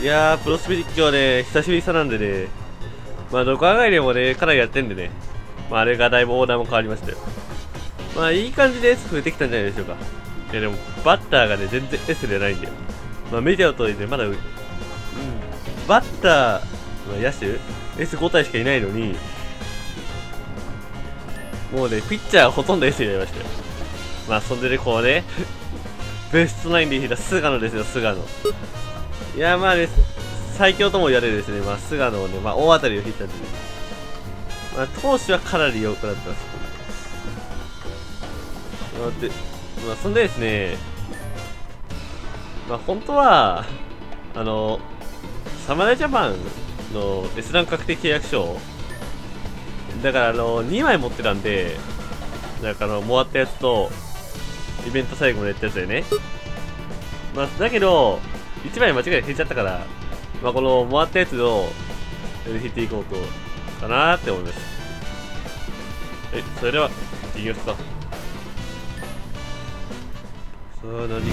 いやー、プロスピ実況ね、久しぶりさなんでね、まあ、どこ考えでもね、かなりやってんでね、まあ、あれがだいぶオーダーも変わりましたよ。まあ、いい感じで S 増えてきたんじゃないでしょうか。いや、でも、バッターがね、全然 S じゃないんで、まあ、見ての通りね、まだ、バッター、まあ、野手、S5 体しかいないのに、もうね、ピッチャーほとんど S になりましたよ。まあ、そんでね、こうね、ベストナインで引いた菅野ですよ、菅野。いや、まあね、最強とも言われるですね、まあ、菅野をね、まあ、大当たりを引いたんでね、まあ、投手はかなり良くなってます。で、まあ、そんでですね、まあ、本当は、侍ジャパンの S ラン確定契約書だから、2枚持ってたんで、なんかもらったやつと、イベント最後までやったやつだよね。まあ、だけど、1枚間違いで引いちゃったから、まあ、このもらったやつを引いていこうと、かなーって思います。それでは、いきますか。さあ、何が出る？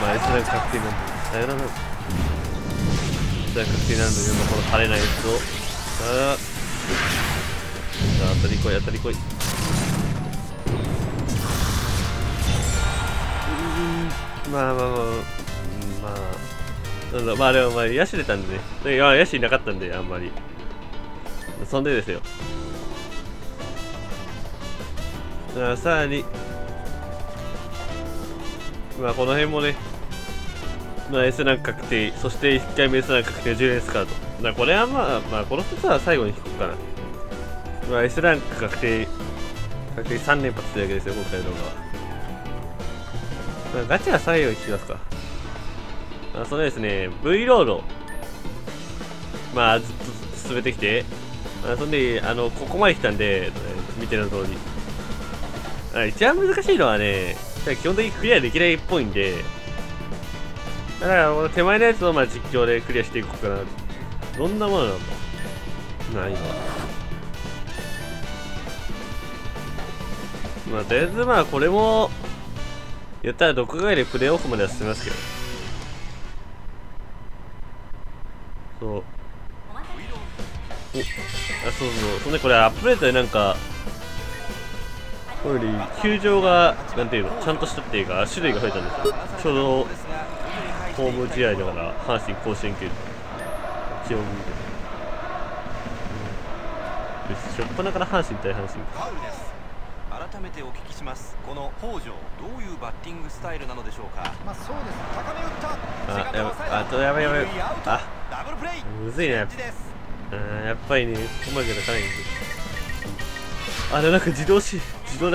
まあ、S ラン確定なんで、さよならなんで。確定なんで、今この晴れないやつを、さあ、当たり来い、当たり来い。まあまあまあ、まあ、まあでも、まあ、野手出たんでね、いや、野手いなかったんで、あんまり。そんでですよ。さらに、まあ、この辺もね、まあ、S ランク確定、そして1回目 S ランク確定10連スカート。まあ、これはまあ、まあ、この2つは最後に引こうかな。まあ、S ランク確定3連発というわけですよ、今回の動画は。まあ、ガチは最後に引きますか。まあ、それですね、V ロード。まあ、ずっと進めてきて、まあ、そんで、ここまで来たんで、見ての通り。一番難しいのはね、基本的にクリアできないっぽいんで、だからこの手前のやつをまあ実況でクリアしていこうかな。どんなものなのかないわ。まあとりあえずまあこれもやったら独外でプレイオフまでは進みますけど。そう。あ、そうそう。そんでこれアップデートでなんか、これより球場が、なんていうの、ちゃんとしたっていうか種類が増えたんですよ。ちょうどホーム試合だから阪神甲子園球場一応見てしょっぱなから阪神対阪神。改めてお聞きします。この北条、どういうバッティングスタイルなのでしょうか。まあそうです。高め打った。やばい。あ、むずいね。やっぱりね、うまくいかないんです。あれなんか自動で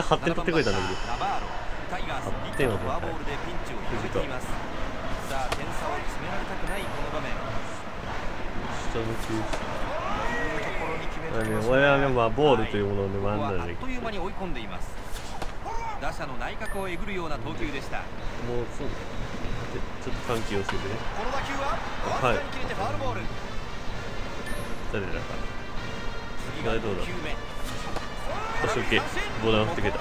8点取ってくれたんだけど、8点は取った。9時間点差を詰められたくないこの場面。下の球種。我々はまあボールというものをね、真ん中で。あっという間に追い込んでいます。打者の内角をえぐるような投球でした。もうそう。ちょっと緩急をつけてね。この打球はわずかに切れてファウルボール。誰だか。誰どうだ。よし、オッケー。ボールを振ってくれた。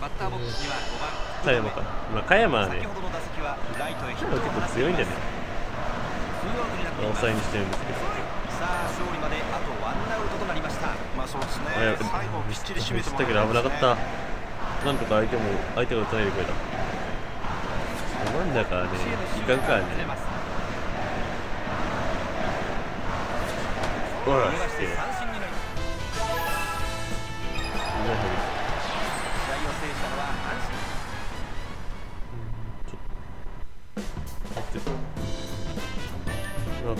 バッターボックスには5番加山か。まあ加山はね、結構強いんだよね。抑えにしてるんですけど。さあ勝利まであとワンアウトとなりました。まあそうですね。最後きっちり締めたけど危なかった。なんとか相手が打たないでくれた。なんだからね、時間かね。おらして。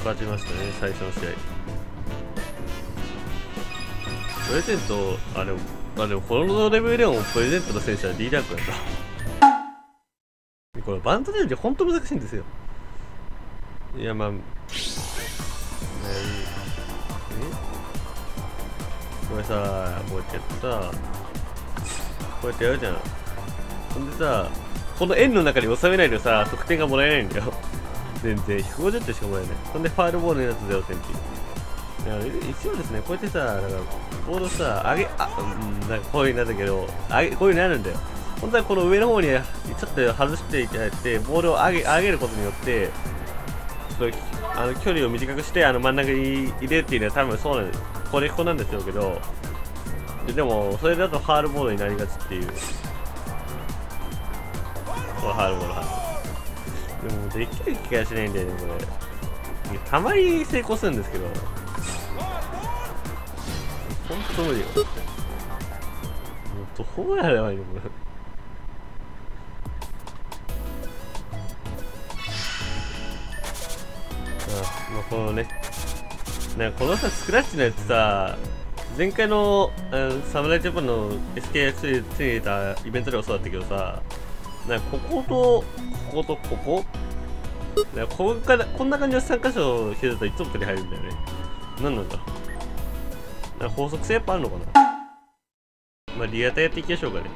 勝ちましたね、最初の試合。プレゼント、あでもこのレベルでもプレゼントの選手は D ランクだった。これバントレンジ本当難しいんですよ。いやまあ、これさ、こうやってやった。こうやってやるじゃん。ほんでさ、この円の中に収めないとさ、得点がもらえないんだよ。全然150点しかもらえない。そんでファウルボールのやつ0点っていう。一応ですね、こうやってさ、なんかボードさ、上げ、なんかこういうなんだけど、こういうのあるんだよ。本当はこの上の方にちょっと外していただいて、ボールを上げることによって、距離を短くして、真ん中に入れるっていうのは多分そうなんです。これここなんでしょうけど、でも、それだとファールボールになりがちっていう。これファールボール、でも、できる気がしないんだよね、これ。たまに成功するんですけど。ほんと無理よ。もうどうやればいいのこれ。まあ、このね、なんかこのさ、スクラッチのやつさ、前回の侍ジャパンの SKF ついてたイベントではそうだったけどさ、なんかこことここ、ここからこんな感じの3箇所してるといつも手に入るんだよね。なんなんだろう。なんか法則性やっぱあるのかな。まあリアタイやっていきましょうかね。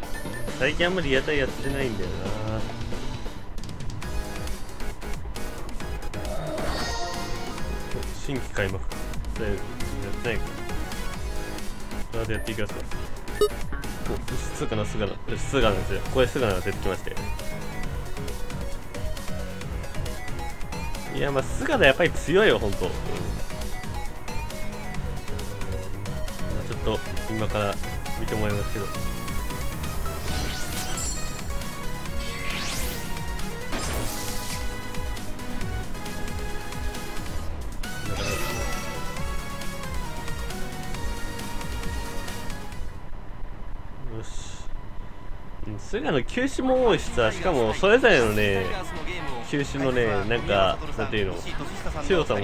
最近あんまりリアタイやってないんだよな。新規開幕。それやってないか。やっていきますか。お、すがな、すがなですよ。これすがなが出てきまして。いや、まあ、すがなやっぱり強いよ、ほんと。ちょっと、今から見てもらいますけど。菅野の球種も多いしさ、しかもそれぞれのね、球種のね、なんか、なんていうの、強さも、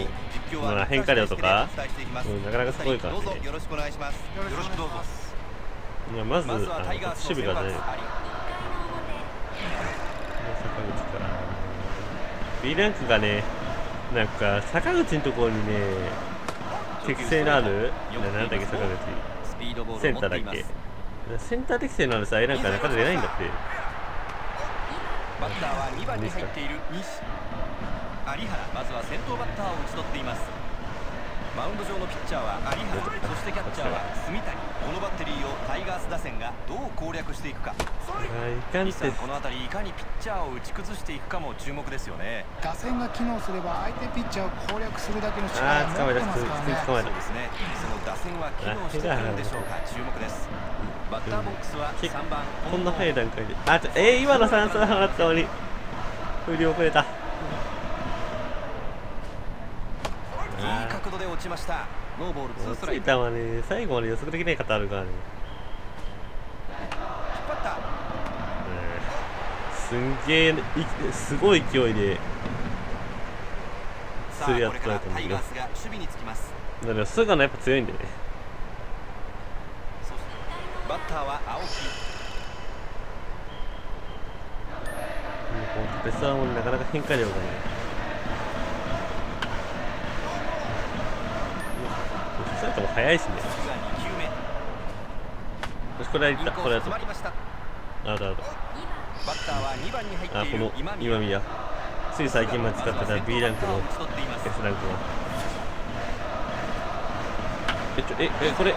まあ、変化量とか、なかなかすごいからね。いや、まず、守備がね、坂口から、B ランクがね、なんか、坂口のところにね、適性のある、なんだっけ、坂口、センターだっけ。センター適正なのでさ、なんか中で出ないんだって。バッターは2番に入っている西有原、まずは先頭バッターを打ち取っています。マウンド上のピッチャーは有原、そしてキャッチャーは住谷。このバッテリーをタイガース打線がどう攻略していくか。西さん、この辺りいかにピッチャーを打ち崩していくかも注目ですよね。打線が機能すれば相手ピッチャーを攻略するだけの力を持ってますからね。そうですね。その打線は機能してくるんでしょうか。注目です。バッターボックスは3番。こんな早い段階で。あ、今の3三払ったのに。振り遅れた。いい角度で落ちました。ノーボールツーストライク。落ちたわね。最後まで予測できない方あるからね。引っ張った。すんげえ、すごい勢いで。すりやったらと思います。だから、菅野やっぱ強いんでね。バッターは青木。ベストはなかなか変化量がね。ストレートも速いしね。よし、これはいった、これはと。あ、この今宮。つい最近まで使ってた B ランクの S ランクの。これ、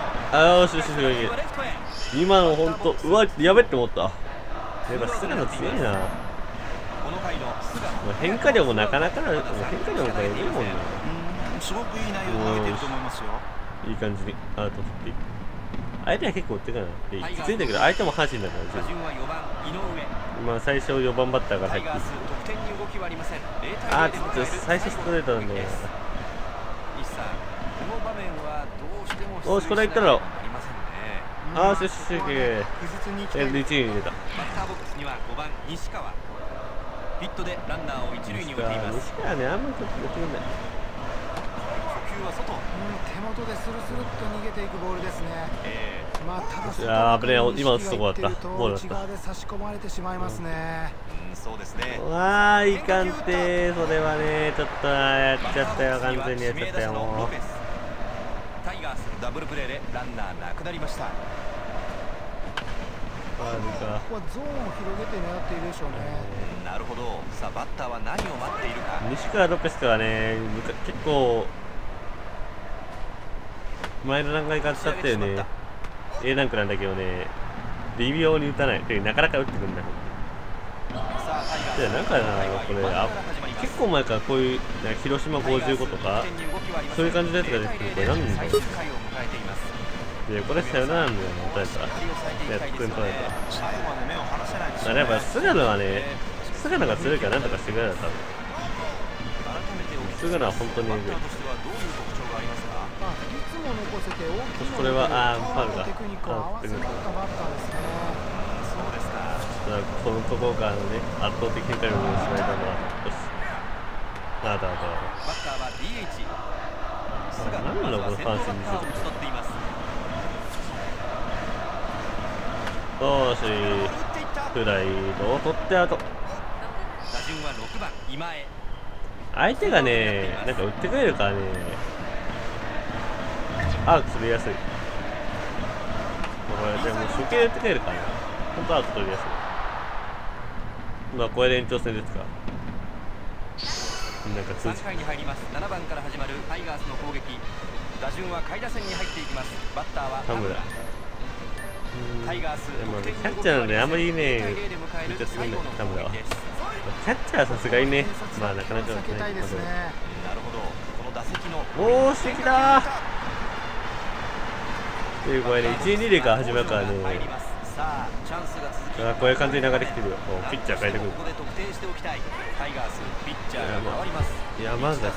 今のほんと、うわ、やべって思った。やっぱ菅野強いな。変化量もなかなか、変化量もやべえもんな。すごくいい内容を投げてると思いますよ。いい感じにアウト取って。相手は結構打ってるからな。きついんだけど、相手も阪神だから。今、最初4番バッターが入って。あ、ちょっと最初ストレートなんだよ。おし、これ行ったろ。ああ、しゅしゅしゅけ。LDC に出た。バッターボックスには5番西川。ヒットでランナーを一塁に置いています。西川ね、あんまりちょっとできない。初球は外。手元でするするっと逃げていくボールですね。まあ、ただそれは危ない。今打つとこだった。ボールだった。内側で差し込まれてしまいますね。そうですね。わあ、いかんて、それはね、ちょっとやっちゃったよ、完全にやっちゃったよ。もうタイガースダブルプレーでランナーなくなりました。ここはゾーンを広げて狙っているでしょうね。なるほど。さあバッターは何を待っているか。西川ロペスはね、結構前の段階から使ったよね。A ランクなんだけどね、微妙に打たない。なかなか打ってくんない。なんかな、これあ結構前からこういう広島55とかそういう感じのやつが出てくる。これ何なんだろう。これさよならなんだよ、打たれた。突然取られた。やっぱ菅野はね、菅野が強いからなんとかしてくれるんだ、多分。菅野は本当にえぐい。これは、あー、ファウルだ。このところからのね、圧倒的変化力を失えたのは、あと何なのこのファンスに見せています。よし、フライドを取ってアウト。相手がね、なんか打ってくれるからね、アウト取りやすい。これでも初球で打ってくれるからね、本当アウト取りやすい。まあこれで延長戦ですか。なんか3回に入ります。7番から始まるタイガースの攻撃。打順は下位打線に入っていきます。バッターは田村。タイガースキャッチャーなんであんまりね、めっちゃすごいんだけど田村は。キャッチャーはさすがにね、まあなかなかね。なるほど。この打席のおーしてきた。というこれね、1、2塁から始まるからね。こういう感じに流れてきてるよ。ピッチャー変えてくる。いや、まずだ。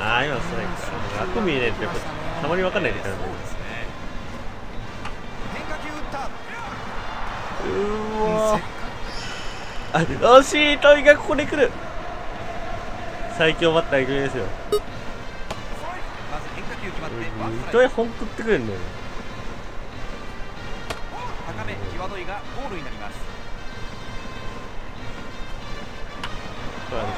ああ、今、ストライクか。悪見えないって、たまに分かんないみたいな。うわ。あ、惜しい、タイがここで来る。最強バッター、いくですよ。伊藤は本当打ってくれるんだよね。高め際どいがゴールになります。これなんか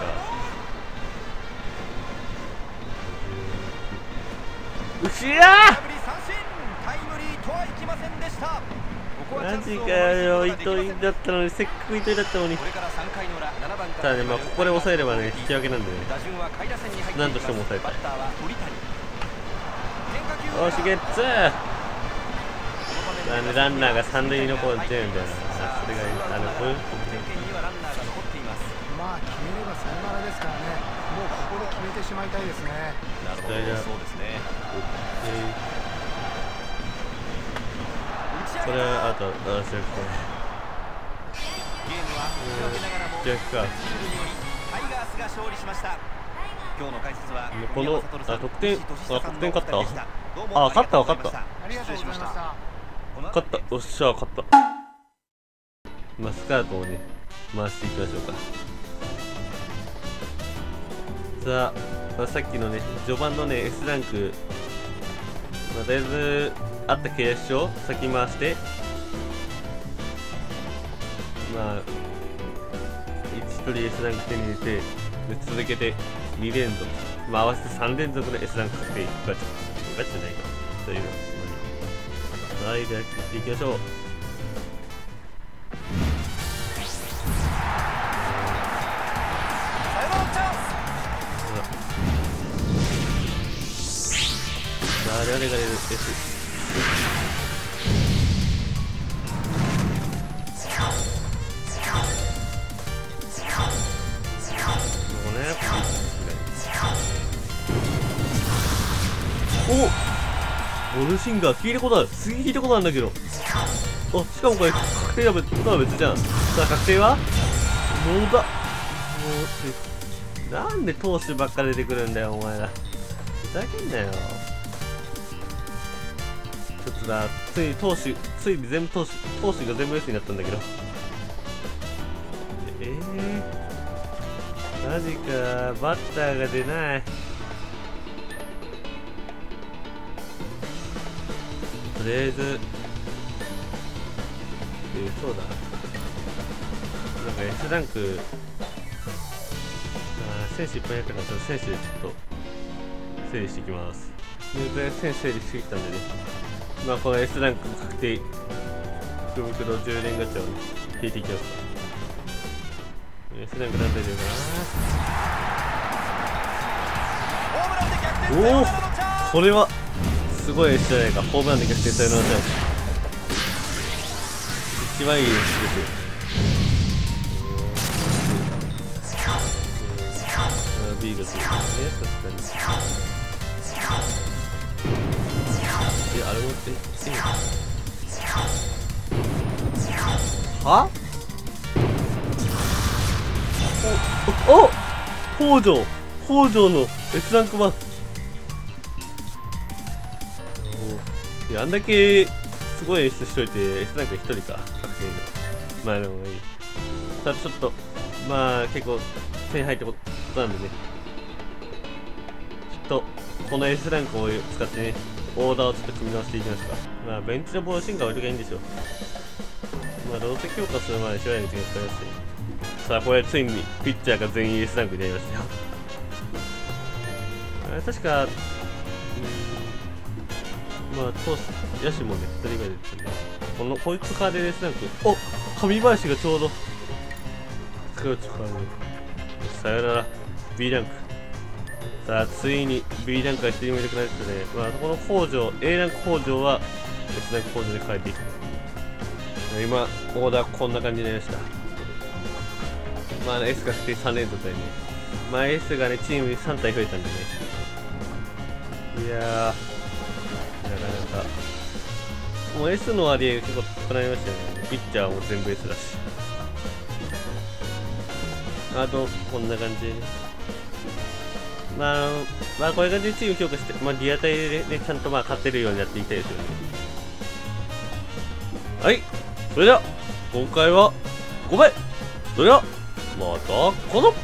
後ろマジかよ、伊藤だったのに、せっかく伊藤だったのに。ただね、まあここで抑えればね、引き分けなんでね、なんとしても抑えたい。おしゲッツーランナーが三塁の方に出るみたいな。さすがにあの分まあ決めればサヨナラですからね、もうここで決めてしまいたいですね。なるほど、そうですね。これはあとあセーフかセーフか。この得点勝った。あ、勝った勝った勝った。おっしゃ勝った。まあスカートをね回していきましょうか。さあ、まあ、さっきのね序盤のね S ランク、まあ、だいぶあった契約書を先回してまあ1人 S ランク手に入れてで続けて2連続、まあ、合わせて3連続で S ランク確定ガチじゃないかというのは、はい、では切っていきましょう。誰が出る S。ボルシンガー聞いたことある、次聞いたことあるんだけど。あ、しかもこれ確定は別じゃん。さあ確定は野田。なんで投手ばっか出てくるんだよお前ら、ふざけんなよ。ちょっとだ、ついに投手ついに全部投手が全部 S になったんだけど。マジか、バッターが出ない。とりあえず、そうだなんか S ランク、選手いっぱいやったから選手ちょっと整理していきます。で選手整理してきたんでね、まあこの S ランク確定福袋10連ガチャを引いていきます。sedang berada di mana? Oh, これはすごい試合がホームランで逆転されるので一番いいです。 B がついてますね、確かに。え、あれ持っていってみるはおおお北条の S ランクマン。いや、あんだけすごい演出しといて S ランク1人か、確定で。まあでもいい。ただちょっと、まあ結構点入ってことなんでね。 とこの S ランクを使ってね、オーダーをちょっと組み直していきますか。まあベンチのボールシーンが悪くないんでしょう。まあどうせ強化する前に試合に手がかかりまして、さあこれついにピッチャーが全員 S ランクになりましたよ。あれ確かまあ投手野手もね2人ぐらい出てるこのこいつカーデン S ランク。おっ上林がちょうど使う力をさよなら B ランク。 さあついに B ランクが1人もいなくなってね、まあ、この北条 A ランク北条は S ランク北条に変えていく。今オーダーこんな感じになりました。まあ S が確定3連続でね、まあ S がねチームに3体増えたんでね、いやーなかなかもう S の割合が結構高くなりましたよね。ピッチャーも全部 S だし、あとこんな感じでね、 まあこういう感じでチーム強化して、まあ、リアタイで、ね、ちゃんとまあ勝てるようにやっていきたいですよね。はい、それでは今回は5倍、それではまたこの